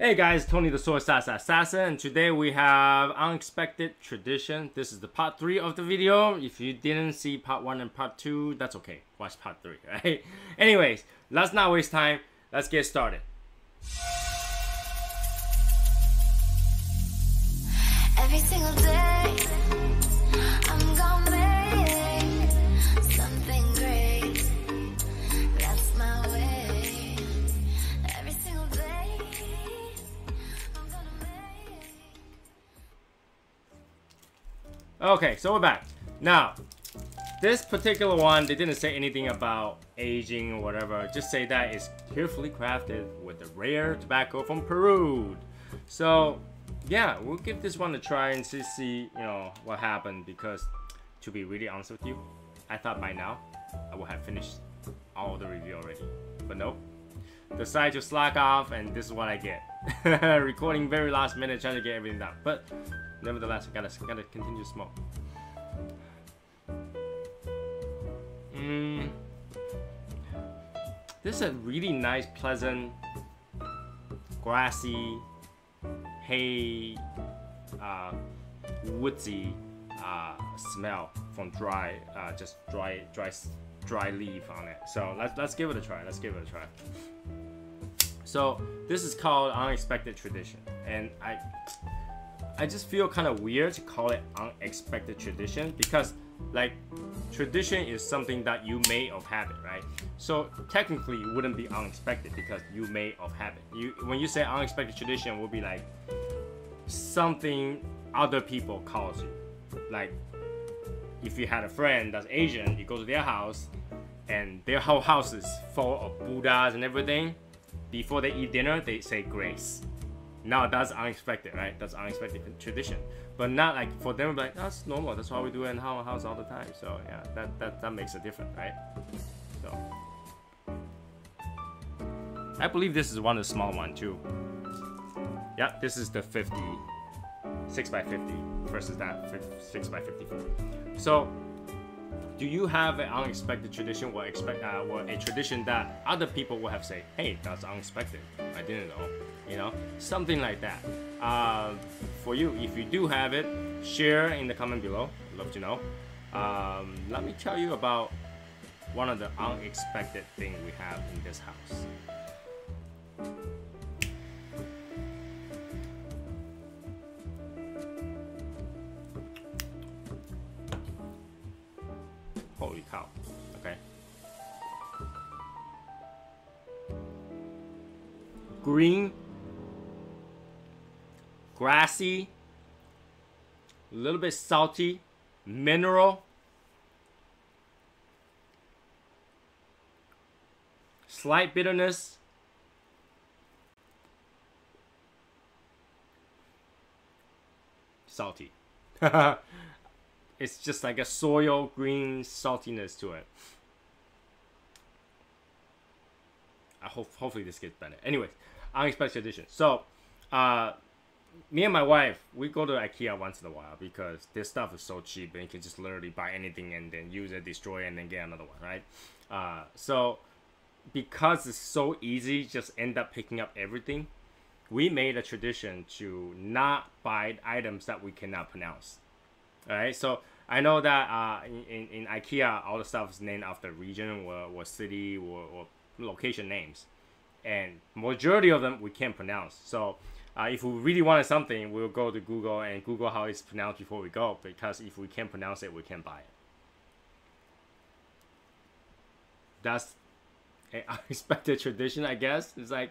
Hey guys, Tony the Soy Sauce Assassin, and today we have Unexpected Tradition. This is the part 3 of the video. If you didn't see part 1 and part 2, that's okay. Watch part 3, right? Anyways, let's not waste time. Let's get started. Every single day, I'm gonna make something great. That's my way. Every single day, I'm gonna make. Okay, so we're back. Now, this particular one, they didn't say anything about aging or whatever. Just say that it's carefully crafted with the rare tobacco from Peru. So yeah, we'll give this one a try and see what happened, because to be really honest with you, I thought by now I would have finished all the review already, but nope. The side just slack off and this is what I get. Recording very last minute, trying to get everything done, but nevertheless, I gotta continue to smoke. This is a really nice, pleasant, grassy, hay, woodsy smell from dry, just dry leaf on it. So let's give it a try. So this is called Unexpected Tradition, and I just feel kind of weird to call it Unexpected Tradition, because like tradition is something that you made of habit, right? So technically it wouldn't be unexpected because you made of habit. When you say unexpected tradition, it will be like something other people calls you. Like if you had a friend that's Asian, you go to their house and their whole house is full of Buddhas and everything. Before they eat dinner, they say grace. Now that's unexpected, right? That's unexpected tradition. But not like for them, like that's normal. That's how we do it in our house all the time. So yeah, that makes a difference, right? So I believe this is one of the small one too. Yeah, this is the 6x50 versus that 6x54. So do you have an unexpected tradition or a tradition that other people will have say, hey, that's unexpected. I didn't know. You know, something like that. For you, if you do have it, share in the comment below. Love to know. Let me tell you about one of the unexpected things we have in this house. Holy cow. Okay. Green, grassy, a little bit salty, mineral, slight bitterness, salty. It's just like a soil green saltiness to it. I hope hopefully this gets better. Anyways, unexpected tradition. So me and my wife, we go to IKEA once in a while because this stuff is so cheap and you can just literally buy anything and then use it, destroy it, and then get another one, right? So because it's so easy, just end up picking up everything. We made a tradition to not buy items that we cannot pronounce. All right, so I know that in IKEA, all the stuff is named after region or city or location names, and majority of them we can't pronounce. So if we really wanted something, we'll go to Google and Google how it's pronounced before we go, because if we can't pronounce it, we can't buy it. That's an unexpected tradition, I guess. It's like,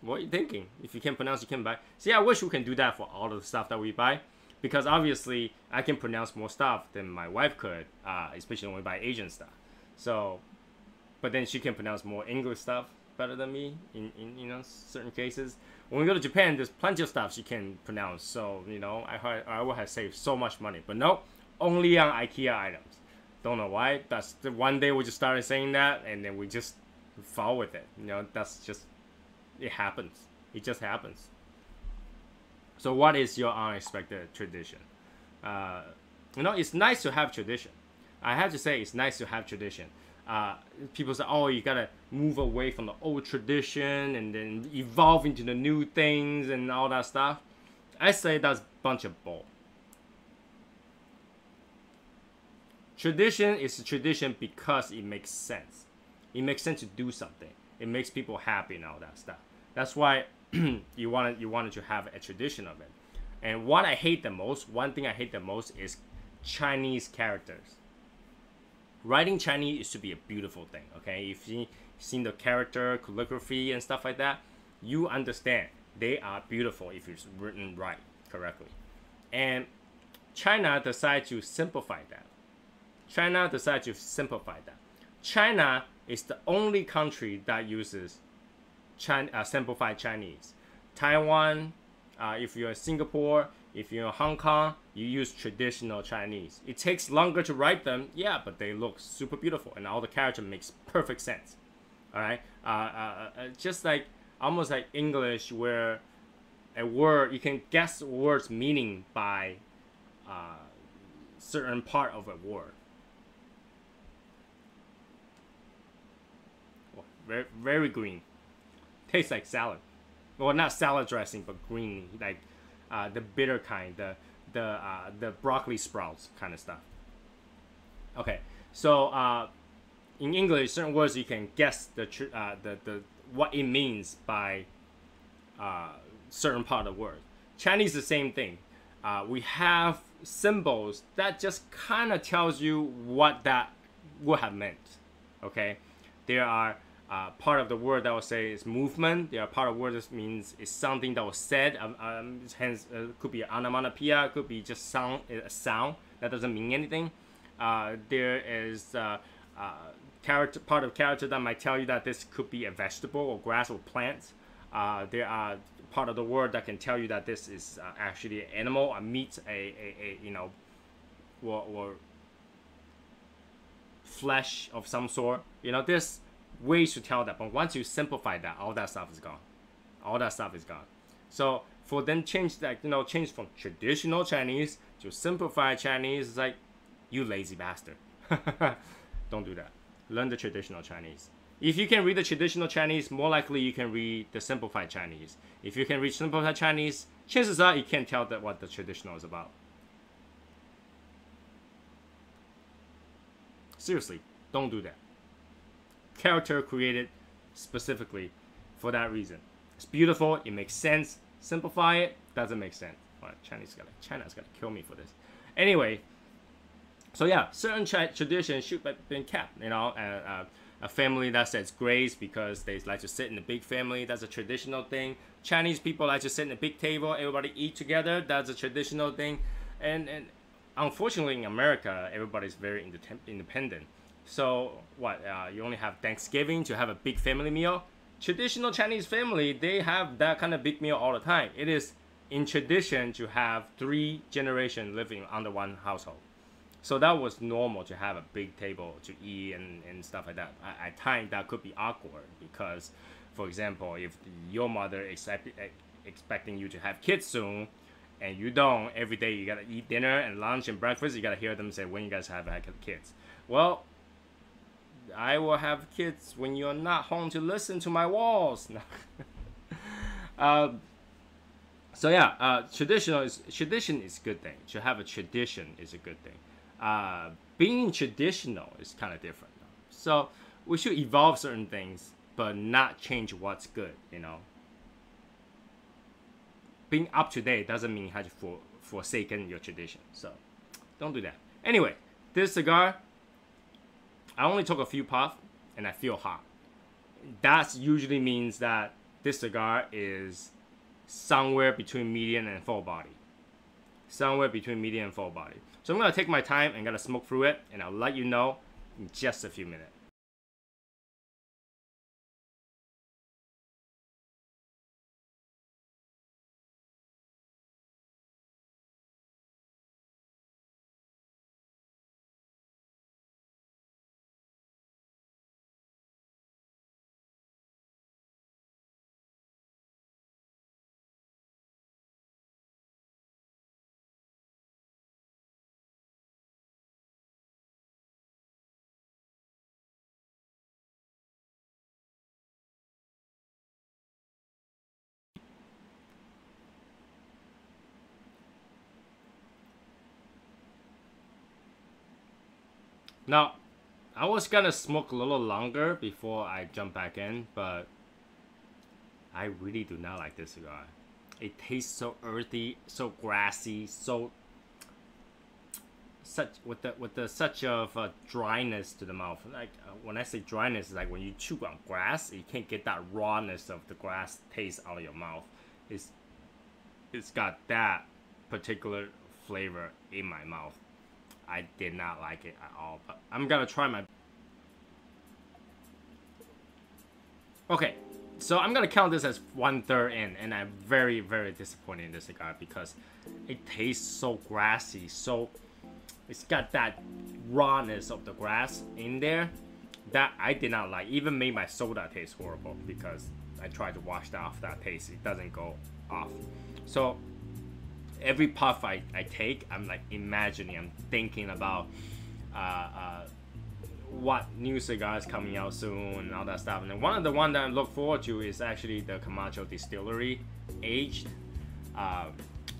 what are you thinking? If you can't pronounce, you can't buy. See, I wish we can do that for all of the stuff that we buy, because obviously I can pronounce more stuff than my wife could, especially when we buy Asian stuff. So, but then she can pronounce more English stuff better than me in certain cases. When we go to Japan, there's plenty of stuff she can pronounce, so I would have saved so much money. But no, only on IKEA items. Don't know why. That's the one day we just started saying that, and then we just fall with it. That's just it happens. It just happens. So what is your unexpected tradition? It's nice to have tradition. I have to say, it's nice to have tradition. people say, oh, you gotta move away from the old tradition and then evolve into the new things and all that stuff. I say that's a bunch of bull. Tradition is a tradition because it makes sense. It makes sense to do something. It makes people happy and all that stuff. That's why you wanted to have a tradition of it. And what I hate the most, one thing I hate the most is Chinese characters. Writing Chinese used to be a beautiful thing, okay? If you've seen the character, calligraphy, and stuff like that, you understand. They are beautiful if it's written right, correctly. And China decided to simplify that. China decided to simplify that. China is the only country that uses simplified Chinese. Taiwan, if you're in Singapore, if you're in Hong Kong, you use traditional Chinese. It takes longer to write them, yeah, but they look super beautiful, and all the character makes perfect sense. All right, just like almost like English, where a word you can guess a word's meaning by certain part of a word. Well, very, very green. Tastes like salad. Well, not salad dressing, but green, like the bitter kind, the broccoli sprouts kind of stuff. Okay, so in English, certain words you can guess the what it means by certain part of the word. Chinese is the same thing. We have symbols that just kind of tells you what that would have meant. Okay, there are. Part of the word that will say is movement. There are part of the word that means it's something that was said. Hence, could be onomatopoeia, could be just sound, a sound that doesn't mean anything. There is character, part of character that might tell you that this could be a vegetable or grass or plant. There are part of the word that can tell you that this is actually an animal, a meat, a you know, or flesh of some sort. You know, this. Ways to tell that, but once you simplify that, all that stuff is gone. All that stuff is gone. So for them change that, you know, change from traditional Chinese to simplified Chinese is like, you lazy bastard. Don't do that. Learn the traditional Chinese. If you can read the traditional Chinese, more likely you can read the simplified Chinese. If you can read simplified Chinese, chances are you can't tell that what the traditional is about. Seriously, don't do that. Character created specifically for that reason. It's beautiful. It makes sense. Simplify it. Doesn't make sense. Well, China's gonna kill me for this. Anyway, so yeah, certain traditions should have been kept. You know, a family that says grace because they like to sit in a big family. That's a traditional thing. Chinese people like to sit in a big table. Everybody eat together. That's a traditional thing. And unfortunately in America, everybody's very independent. So what, you only have Thanksgiving to have a big family meal? Traditional Chinese family, they have that kind of big meal all the time. It is in tradition to have 3 generations living under one household. So that was normal to have a big table to eat and stuff like that. At times that could be awkward because, for example, if your mother is expecting you to have kids soon, and you don't, every day you gotta eat dinner and lunch and breakfast, you gotta hear them say, when you guys have kids? Well, I will have kids when you're not home to listen to my walls. So yeah, tradition is a good thing. To have a tradition is a good thing. Being traditional is kind of different. So we should evolve certain things, but not change what's good. You know, being up to date doesn't mean you have to forsaken your tradition. So don't do that. Anyway, this cigar. I only took a few puffs and I feel hot. That usually means that this cigar is somewhere between medium and full body. Somewhere between medium and full body. So I'm going to take my time and going to smoke through it, and I'll let you know in just a few minutes. Now, I was gonna smoke a little longer before I jump back in, but I really do not like this cigar. It tastes so earthy, so grassy, so such a dryness to the mouth. Like when I say dryness, like when you chew on grass, you can't get that rawness of the grass taste out of your mouth. It's got that particular flavor in my mouth. I did not like it at all, but I'm gonna try my... Okay, so I'm gonna count this as 1/3 in, and I'm very, very disappointed in this cigar because it tastes so grassy, so it's got that rawness of the grass in there that I did not like. Even made my soda taste horrible because I tried to wash that off that taste. It doesn't go off. So every puff I take, I'm like imagining, I'm thinking about what new cigars coming out soon and all that stuff. And then one of the ones that I look forward to is actually the Camacho Distillery aged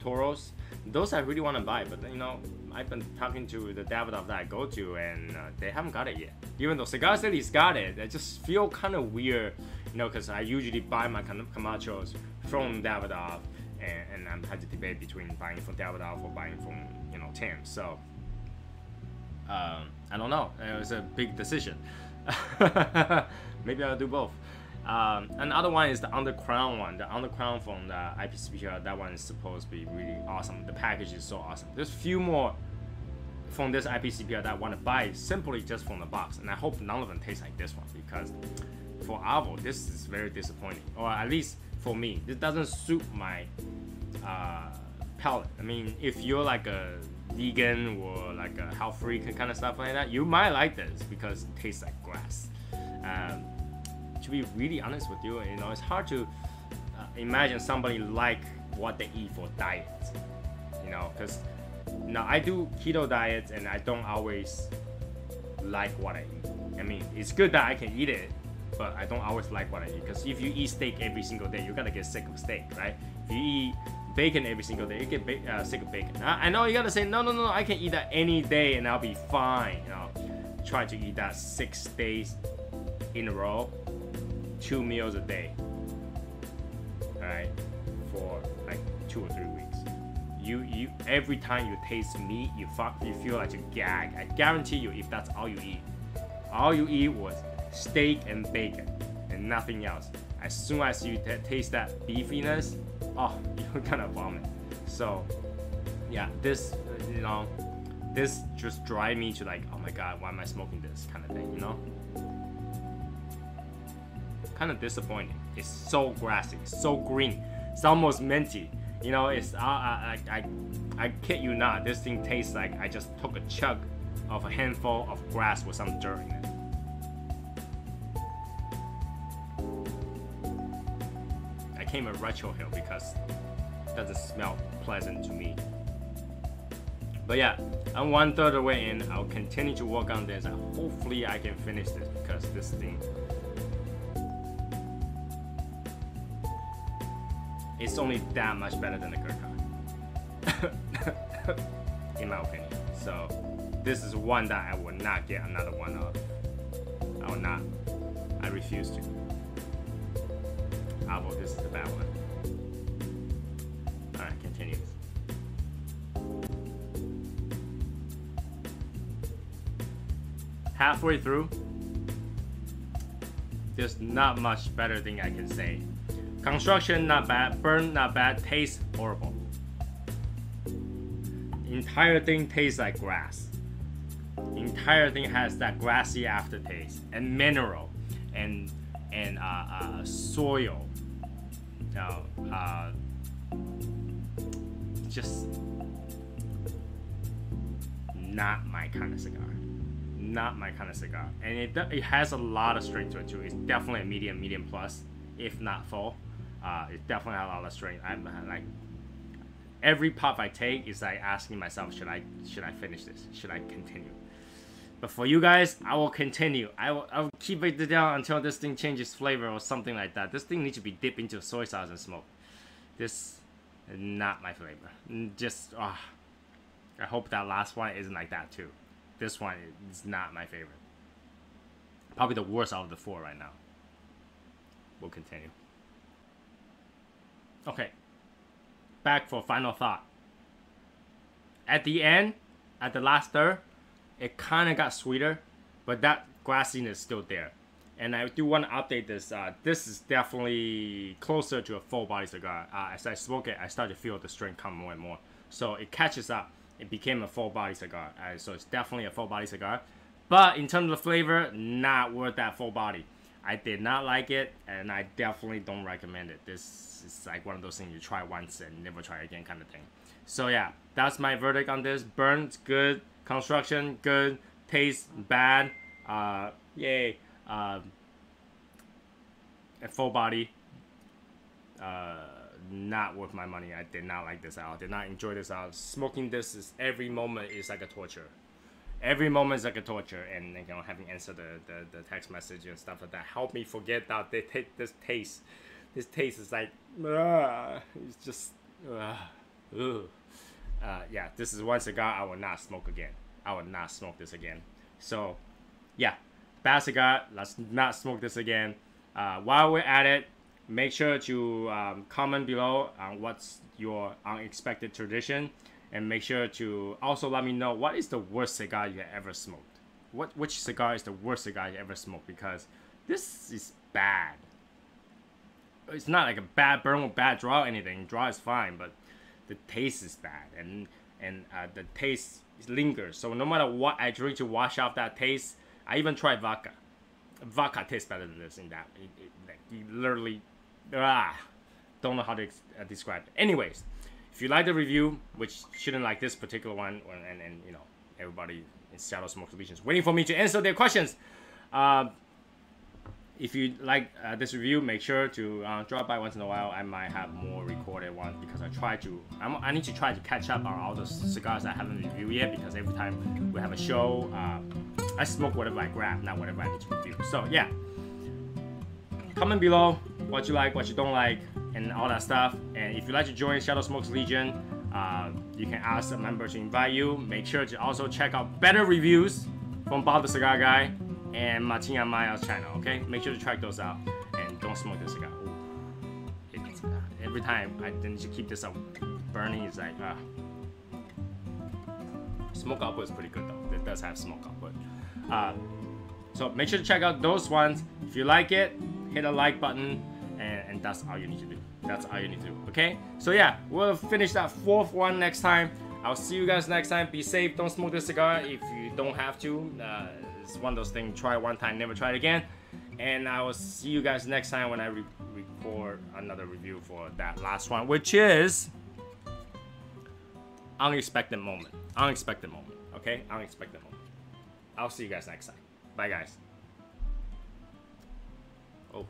Toros. Those I really want to buy, but you know, I've been talking to the Davidoff that I go to, and they haven't got it yet. Even though Cigar City's got it, I just feel kind of weird, you know, because I usually buy my Camachos from Davidoff, and I'm had to debate between buying from Davidoff or buying from, you know, Tim. So I don't know. It was a big decision. Maybe I'll do both. Another one is the Undercrown one. The Undercrown from the IPCPR, that one is supposed to be really awesome. The package is so awesome. There's few more from this IPCPR that I want to buy simply just from the box, and I hope none of them taste like this one, because for Avo, this is very disappointing. Or at least for me, this doesn't suit my palate. I mean, if you're like a vegan or like a health freak and kind of stuff like that, you might like this because it tastes like grass. To be really honest with you, you know, it's hard to imagine somebody like what they eat for diet, you know, because now I do keto diets and I don't always like what I eat. I mean, it's good that I can eat it, but I don't always like what I eat, because if you eat steak every single day, you're gonna get sick of steak, right? If you eat bacon every single day, you get sick of bacon. I know you gotta say, no, no, no, I can eat that any day and I'll be fine, you know. Try to eat that 6 days in a row, 2 meals a day, all right, for like 2 or 3 weeks. You every time you taste meat, you feel like you gag. I guarantee you, if that's all you eat was steak and bacon and nothing else, as soon as you taste that beefiness, oh, you're gonna vomit. So yeah, this, you know, this just drives me to like, oh my god, why am I smoking this kind of thing, you know? Kind of disappointing. It's so grassy, it's so green, it's almost minty, you know. It's I kid you not, this thing tastes like I just took a chug of a handful of grass with some dirt in it. I came a retro hill because it doesn't smell pleasant to me. But yeah, I'm 1/3 of the way in. I'll continue to work on this and hopefully I can finish this, because this thing, it's only that much better than the Gurkha, in my opinion. So this is one that I will not get another one of. I will not. I refuse to. Avo, this is the bad one. Alright, continue. Halfway through, there's not much better thing I can say. Construction not bad, burn not bad, taste horrible. Entire thing tastes like grass. Entire thing has that grassy aftertaste and mineral and soil. Just not my kind of cigar. Not my kind of cigar. And it has a lot of strength to it too. It's definitely a medium plus, if not full. It definitely had a lot of strength. I'm like, every puff I take is like asking myself, should I finish this? Should I continue? But for you guys, I will continue. I will keep it down until this thing changes flavor or something like that. This thing needs to be dipped into soy sauce and smoke. This is not my flavor. Just I hope that last one isn't like that too. this one is not my favorite. Probably the worst out of the four right now. We'll continue. Okay. Back for final thought. At the end, at the last third, it kind of got sweeter, but that grassiness is still there. And I do want to update this. This is definitely closer to a full body cigar. As I smoke it, I start to feel the strain come more and more. So it catches up. It became a full body cigar. So it's definitely a full body cigar. But in terms of the flavor, not worth that full body. I did not like it, and I definitely don't recommend it. This is like one of those things you try once and never try again kind of thing. So yeah, that's my verdict on this. Burns, good. Construction, good. Taste, bad. Yay. A full body, not worth my money. I did not like this out. Did not enjoy this out. Smoking this is every moment is like a torture. Every moment is like a torture, and you know, having answered the text message and stuff like that helped me forget that they take this taste. This taste is like, it's just, yeah. This is one cigar I will not smoke again. I will not smoke this again. So, yeah. Bad cigar, let's not smoke this again. While we're at it, make sure to comment below on what's your unexpected tradition, and make sure to also let me know what is the worst cigar you ever smoked. Which cigar is the worst cigar you ever smoked? Because this is bad. It's not like a bad burn or bad draw or anything. Draw is fine, but the taste is bad, and the taste lingers. So no matter what I drink to wash off that taste. I even tried vodka. Vodka tastes better than this. In that, like, you literally, don't know how to describe it. Anyways, if you like the review, which shouldn't like this particular one, and you know, everybody in Shadow Smokers Legion is waiting for me to answer their questions. If you like this review, make sure to drop by once in a while. I might have more recorded ones because I need to try to catch up on all the cigars I haven't reviewed yet, because every time we have a show, I smoke whatever I grab, not whatever I need to review. So yeah, comment below what you like, what you don't like, and all that stuff. And if you'd like to join Shadow Smokers Legion, you can ask a member to invite you. Make sure to also check out better reviews from Bob the Cigar Guy and Martina Maya's channel, okay? Make sure to check those out, and don't smoke this cigar. It's, every time I need to keep this up burning, it's like, Smoke output is pretty good though. It does have smoke output. So make sure to check out those ones. If you like it, hit the like button, and that's all you need to do. That's all you need to do, okay? So yeah, we'll finish that fourth one next time. I'll see you guys next time. Be safe, don't smoke this cigar if you don't have to. It's one of those things, try it one time, never try it again. And I will see you guys next time when I record another review for that last one, which is Unexpected Moment. Unexpected Moment, okay? Unexpected Moment. I'll see you guys next time. Bye, guys. Oh.